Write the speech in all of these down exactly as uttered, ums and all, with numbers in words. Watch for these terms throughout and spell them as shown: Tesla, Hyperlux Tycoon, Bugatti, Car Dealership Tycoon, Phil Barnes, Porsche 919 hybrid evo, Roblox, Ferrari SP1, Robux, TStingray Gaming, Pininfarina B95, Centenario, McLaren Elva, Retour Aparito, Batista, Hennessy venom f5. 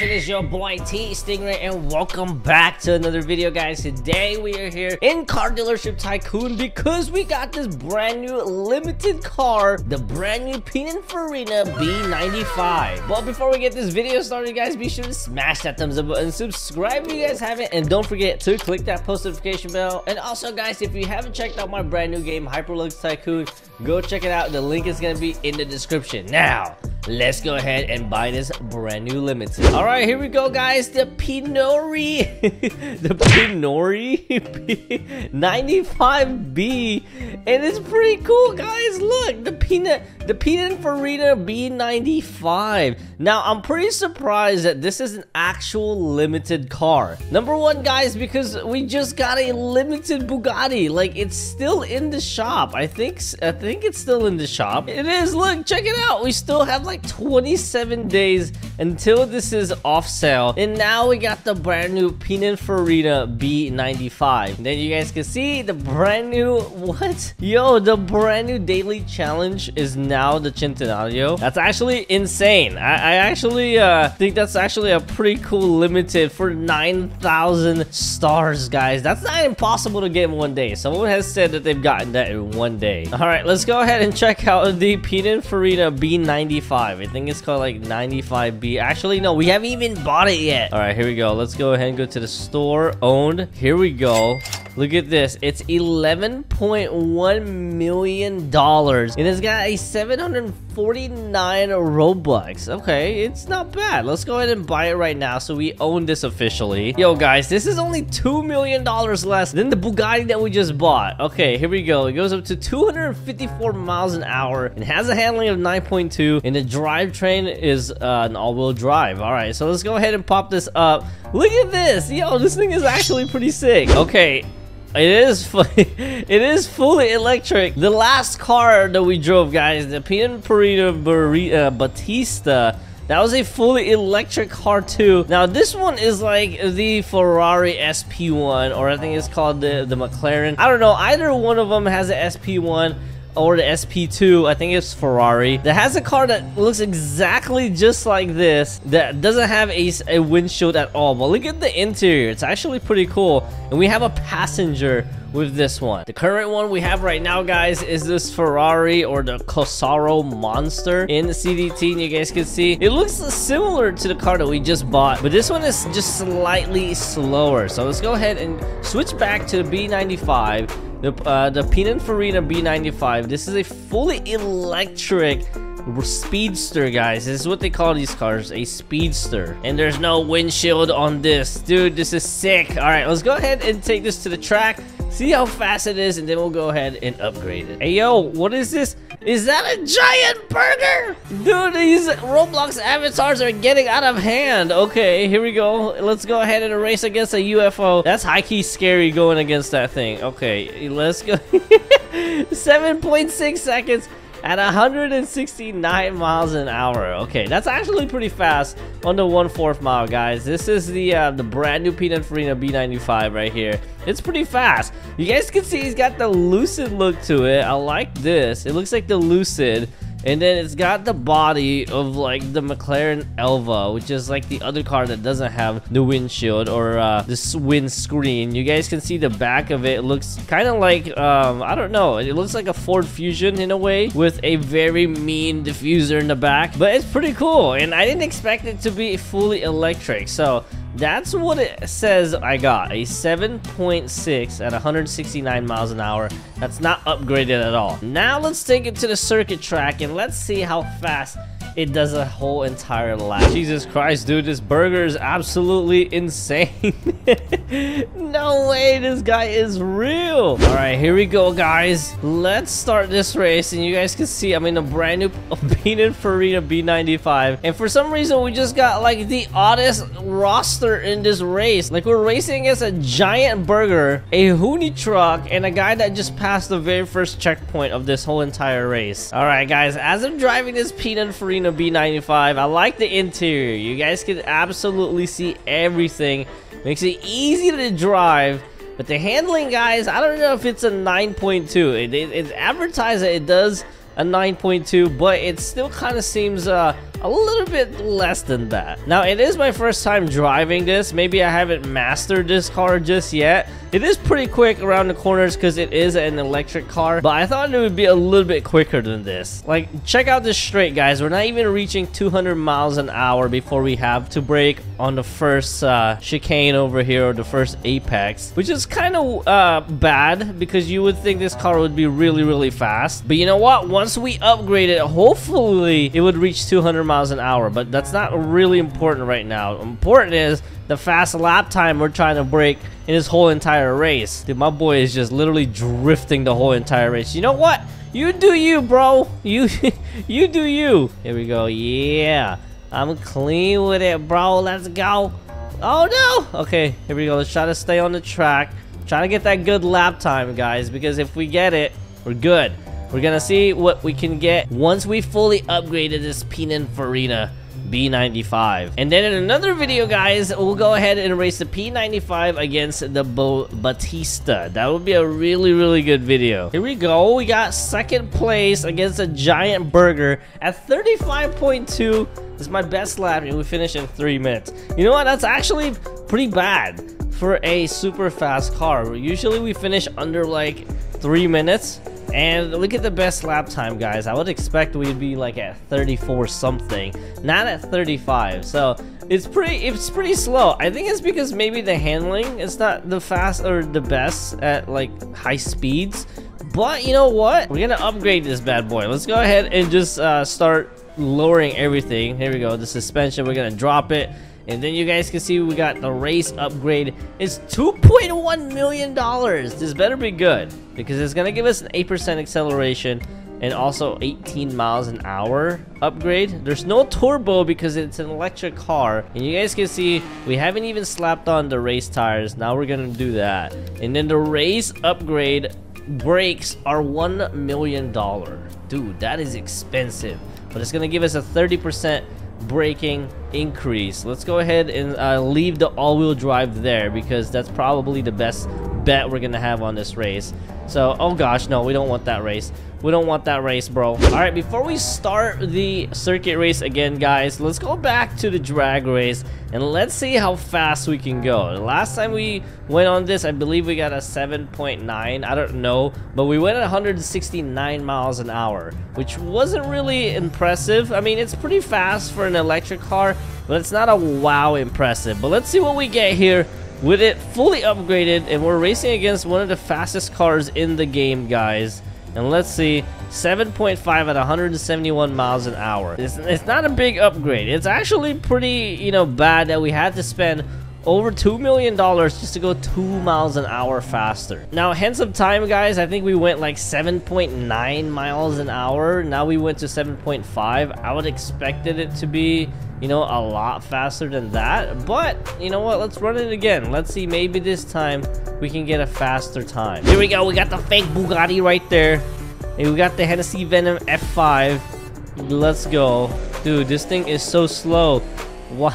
guys, it is your boy T Stingray, and welcome back to another video, guys. Today we are here in Car Dealership Tycoon because we got this brand new limited car, the brand new Pininfarina B ninety-five. But before we get this video started, guys, be sure to smash that thumbs up button, subscribe if you guys haven't, and don't forget to click that post notification bell. And also, guys, if you haven't checked out my brand new game, Hyperlux Tycoon, go check it out. The link is gonna be in the description. Now, let's go ahead and buy this brand new limited. All right, here we go, guys. The Pinori, the Pinori ninety-five B, and it's pretty cool, guys. Look, the peanut, the Pininfarina B ninety-five. Now, I'm pretty surprised that this is an actual limited car. Number one, guys, because we just got a limited Bugatti. Like, it's still in the shop. I think, I think it's still in the shop. It is. Look, check it out. We still have like twenty-seven days until this is off sale, and now we got the brand new Pininfarina B ninety-five. Then you guys can see the brand new, what, yo, the brand new daily challenge is now the Centenario. That's actually insane. I, I actually uh, think that's actually a pretty cool limited for nine thousand stars, guys. That's not impossible to get in one day. Someone has said that they've gotten that in one day. All right, let's go ahead and check out the Pininfarina B ninety-five. I think it's called like ninety-five B. Actually, no, we haven't even bought it yet. All right, here we go. Let's go ahead and go to the store. Owned. Here we go. Look at this. It's eleven point one million dollars, and it's got a seven hundred forty-nine Robux. Okay, it's not bad. Let's go ahead and buy it right now, so we own this officially. Yo, guys, this is only two million dollars less than the Bugatti that we just bought. Okay, here we go. It goes up to two hundred fifty-four miles an hour and has a handling of nine point two. And the drivetrain is uh, an all-wheel drive. All right, so let's go ahead and pop this up. Look at this. Yo, this thing is actually pretty sick. Okay. It is funny. It is fully electric. The last car that we drove, guys, the Pininfarina Batista, that was a fully electric car too. Now this one is like the Ferrari S P one, or I think it's called the, the McLaren. I don't know. Either one of them has an S P one. Or the S P two, I think it's Ferrari, that has a car that looks exactly just like this, that doesn't have a, a windshield at all. But look at the interior. It's actually pretty cool. And we have a passenger with this one. The current one we have right now, guys, is this Ferrari, or the Cosaro Monster in the C D T. And you guys can see it looks similar to the car that we just bought, but this one is just slightly slower. So let's go ahead and switch back to the B ninety-five. The, uh, the Pininfarina B ninety-five. This is a fully electric speedster, guys. This is what they call these cars, a speedster. And there's no windshield on this. Dude, this is sick. All right, let's go ahead and take this to the track, see how fast it is, and then we'll go ahead and upgrade it. Hey, yo, what is this? Is that a giant burger? Dude, these Roblox avatars are getting out of hand. Okay, here we go. Let's go ahead and race against a U F O. That's high-key scary going against that thing. Okay, let's go. seven point six seconds at one hundred sixty-nine miles an hour. Okay, that's actually pretty fast on the one-fourth mile, guys. This is the uh, the brand new Pininfarina B ninety-five right here. It's pretty fast. You guys can see it's got the Lucid look to it. I like this. It looks like the Lucid. And then it's got the body of like the McLaren Elva, which is like the other car that doesn't have the windshield or uh, this windscreen. You guys can see the back of it. It looks kind of like, um, I don't know. It looks like a Ford Fusion in a way, with a very mean diffuser in the back. But it's pretty cool. And I didn't expect it to be fully electric. So that's what it says I got. A seven point six at one hundred sixty-nine miles an hour. That's not upgraded at all. Now let's take it to the circuit track and let's see how fast it does a whole entire lap. Jesus Christ, dude, this burger is absolutely insane. No way, this guy is real. All right, here we go, guys. Let's start this race, and you guys can see I'm in a brand new Pininfarina B ninety-five. And for some reason, we just got like the oddest roster in this race. Like, we're racing against a giant burger, a hoonie truck, and a guy that just passed the very first checkpoint of this whole entire race. All right, guys, as I'm driving this Pininfarina B ninety-five, I like the interior. You guys can absolutely see everything. Makes it easy to drive. But the handling, guys, I don't know if it's a nine point two. It, it, it's advertised that it does a nine point two, but it still kind of seems uh a little bit less than that. Now, it is my first time driving this. Maybe I haven't mastered this car just yet. It is pretty quick around the corners because it is an electric car, but I thought it would be a little bit quicker than this. Like, check out this straight, guys. We're not even reaching two hundred miles an hour before we have to brake on the first uh, chicane over here, or the first apex, which is kind of uh, bad because you would think this car would be really, really fast. But you know what? Once we upgrade it, hopefully it would reach two hundred miles an hour, but that's not really important right now. Important is the fast lap time we're trying to break in this whole entire race. Dude, my boy is just literally drifting the whole entire race. You know what? You do you, bro. You you do you. Here we go. Yeah. I'm clean with it, bro. Let's go. Oh, no. Okay, here we go. Let's try to stay on the track. Trying to get that good lap time, guys, because if we get it, we're good. We're going to see what we can get once we fully upgraded this Pininfarina B ninety-five. And then in another video, guys, we'll go ahead and race the P ninety-five against the Batista. That would be a really, really good video. Here we go. We got second place against a giant burger at thirty-five point two. This is my best lap, and we finished in three minutes. You know what? That's actually pretty bad for a super fast car. Usually we finish under like three minutes. And look at the best lap time, guys. I would expect we'd be like at thirty-four something, not at thirty-five. So it's pretty it's pretty slow. I think it's because maybe the handling is not the fast or the best at like high speeds. But you know what? We're gonna upgrade this bad boy. Let's go ahead and just uh, start lowering everything. Here we go. The suspension, we're gonna drop it. And then you guys can see we got the race upgrade. It's two point one million dollars. This better be good because it's going to give us an eight percent acceleration and also eighteen miles an hour upgrade. There's no turbo because it's an electric car. And you guys can see we haven't even slapped on the race tires. Now we're going to do that. And then the race upgrade brakes are one million dollars. Dude, that is expensive. But it's going to give us a thirty percent braking increase. Let's go ahead and uh, leave the all-wheel drive there because that's probably the best bet we're gonna have on this race. So, oh gosh, no, we don't want that race. We don't want that race, bro. All right, before we start the circuit race again, guys, let's go back to the drag race and let's see how fast we can go. The last time we went on this, I believe we got a seven point nine. I don't know, but we went at one hundred sixty-nine miles an hour, which wasn't really impressive. I mean, it's pretty fast for an electric car, but it's not a wow impressive. But let's see what we get here with it fully upgraded, and we're racing against one of the fastest cars in the game, guys. And let's see, seven point five at one hundred seventy-one miles an hour. It's, it's not a big upgrade. It's actually pretty, you know, bad that we had to spend over two million dollars just to go two miles an hour faster. Now, hence of time, guys, I think we went like seven point nine miles an hour. Now we went to seven point five. I would expected it to be, you know, a lot faster than that. But you know what? Let's run it again. Let's see. Maybe this time we can get a faster time. Here we go. We got the fake Bugatti right there. And we got the Hennessy Venom F five. Let's go. Dude, this thing is so slow. Why?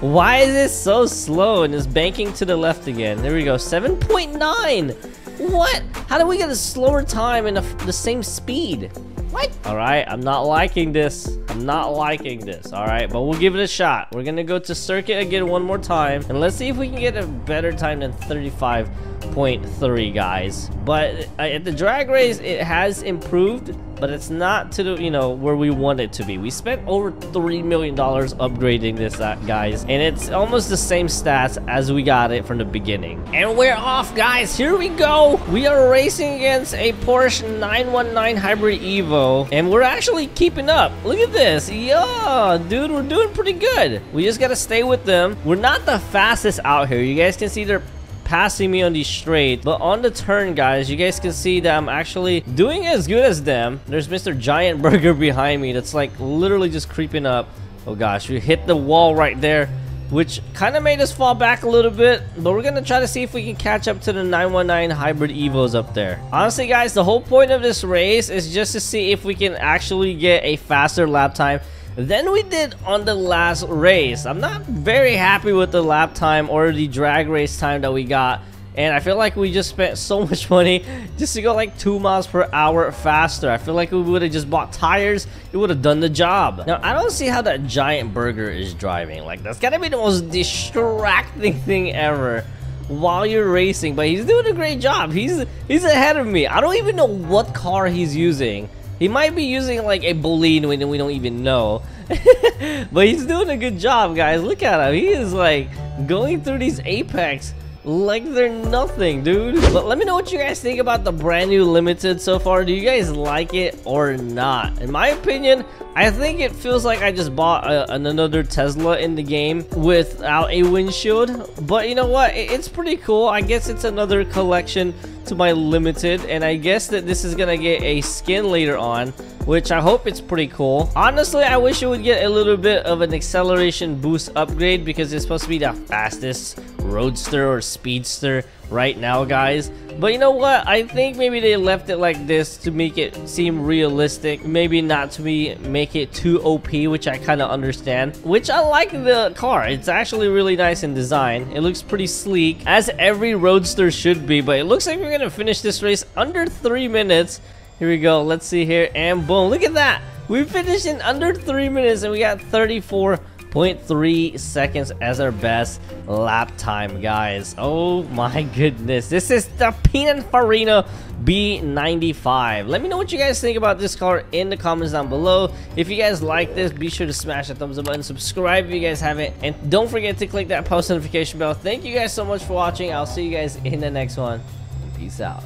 Why is it so slow? And it's banking to the left again. There we go. seven point nine. What? How do we get a slower time and a, the same speed? What? All right, I'm not liking this. I'm not liking this. All right, but we'll give it a shot. We're gonna go to circuit again one more time, and let's see if we can get a better time than thirty-five point three, guys. But at the drag race, it has improved, but it's not to the, you know, where we want it to be. We spent over three million dollars upgrading this, guys, and it's almost the same stats as we got it from the beginning. And we're off, guys. Here we go. We are racing against a Porsche nine one nine hybrid evo, and we're actually keeping up. Look at this. Yeah, dude, we're doing pretty good. We just gotta stay with them. We're not the fastest out here. You guys can see they're passing me on the straight, but on the turn, guys, you guys can see that I'm actually doing as good as them. There's Mister Giant Burger behind me that's like literally just creeping up. Oh gosh, we hit the wall right there, which kind of made us fall back a little bit, but we're gonna try to see if we can catch up to the nine one nine hybrid evos up there. Honestly, guys, the whole point of this race is just to see if we can actually get a faster lap time than we did on the last race. I'm not very happy with the lap time or the drag race time that we got And I feel like we just spent so much money just to go like two miles per hour faster. I feel like we would have just bought tires. It would have done the job. Now, I don't see how that giant burger is driving. Like, that's gotta be the most distracting thing ever while you're racing. But he's doing a great job. He's he's ahead of me. I don't even know what car he's using. He might be using like a Bolide when we don't even know. But he's doing a good job, guys. Look at him. He is like going through these apex like they're nothing, dude. But let me know what you guys think about the brand new Limited so far. Do you guys like it or not? In my opinion, I think it feels like I just bought a, another Tesla in the game without a windshield. But you know what? It, it's pretty cool. I guess it's another collection to my Limited. And I guess that this is gonna get a skin later on, which I hope it's pretty cool. Honestly, I wish it would get a little bit of an acceleration boost upgrade because it's supposed to be the fastest roadster or speedster right now, guys. But you know what? I think maybe they left it like this to make it seem realistic, maybe not to be make it too O P, which I kind of understand. Which I like the car. It's actually really nice in design. It looks pretty sleek, as every roadster should be. But it looks like we're gonna finish this race under three minutes. Here we go. Let's see here. And boom. Look at that. We finished in under three minutes and we got thirty-four point three seconds as our best lap time, guys. Oh my goodness. This is the Pininfarina B ninety-five. Let me know what you guys think about this car in the comments down below. If you guys like this, be sure to smash the thumbs up button, subscribe if you guys haven't, and don't forget to click that post notification bell. Thank you guys so much for watching. I'll see you guys in the next one. Peace out.